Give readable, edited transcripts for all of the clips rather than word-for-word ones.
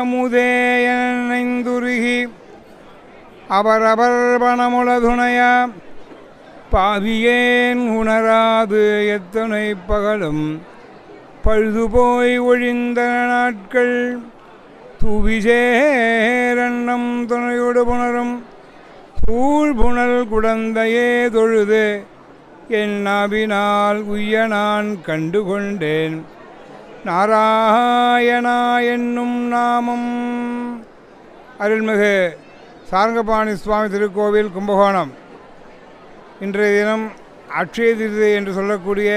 அமுதேயனைந்துருகி அவரவர் பணமுளதுணைய பாவியேன் உணராது எத்தனை பகலும் பழுதுபோய் ஒழிந்த நாட்கள் துவிசேரண்ணம் துணையோடு புணரும் தூழ்புணல் குடந்தையே தொழுது என் நாவினால் உய்ய நான் கண்டுகொண்டேன் நாராயணா என்னும் நாமம். அருள்மிகு சாரங்கபாணி சுவாமி திருக்கோவில் கும்பகோணம். இன்றைய தினம் அட்சய திருதி என்று சொல்லக்கூடிய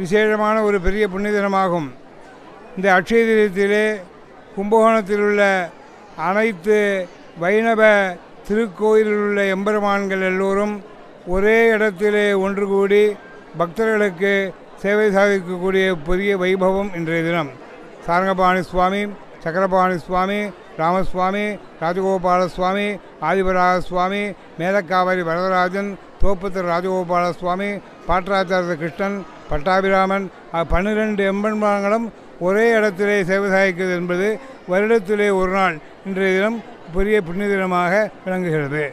விசேஷமான ஒரு பெரிய புண்ணிய தினமாகும். இந்த அட்சய திருதியிலே கும்பகோணத்தில் உள்ள அனைத்து வைணவ திருக்கோயிலில் உள்ள எம்பெருமான்கள் எல்லோரும் ஒரே இடத்திலே ஒன்று கூடி பக்தர்களுக்கு சேவை சாதிக்கக்கூடிய பெரிய வைபவம் இன்றைய தினம். சாரங்கபாணி சுவாமி, சக்கரபாணி சுவாமி, ராமசுவாமி, ராஜகோபால சுவாமி, ஆதிவராக சுவாமி, மேலக்காவரி வரதராஜன், தோப்புத்தூர் ராஜகோபால சுவாமி, பாட்டராச்சாரியர் கிருஷ்ணன், பட்டாபிராமன் 12 எம்பெருமான்களும் ஒரே இடத்திலே சேவை சாதிக்கிறது என்பது வருடத்திலே ஒரு நாள் இன்றைய தினம் பெரிய புண்ணிய தினமாக விளங்குகிறது.